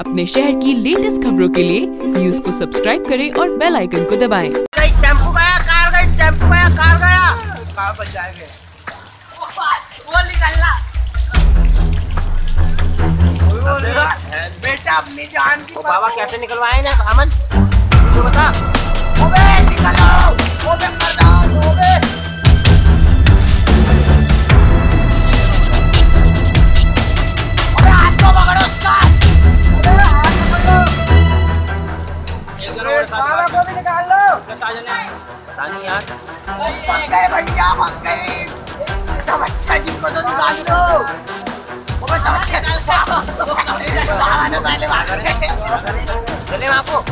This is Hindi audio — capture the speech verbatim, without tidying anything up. अपने शहर की लेटेस्ट खबरों के लिए न्यूज को सब्सक्राइब करें और बेल आइकन को दबाएं। टेम्पो गया, कार गई, टेम्पो गया, कार गया। कहाँ पर जाएंगे? वो निकलना। बेटा अपनी जान की बाबा कैसे निकलवाए ना अमन? मुझे बता। ओबे निकलो, ओबे मर जाओ, ओबे। ओबे हाथ को पकड़ो उसका। ओबे हाथ पकड़ो। बाबा को भी निकाल लो। पता नहीं यार। पक गए बच्चा, पक गए। तब अच्छा जी को तो निकाल दो। पहले चले आपको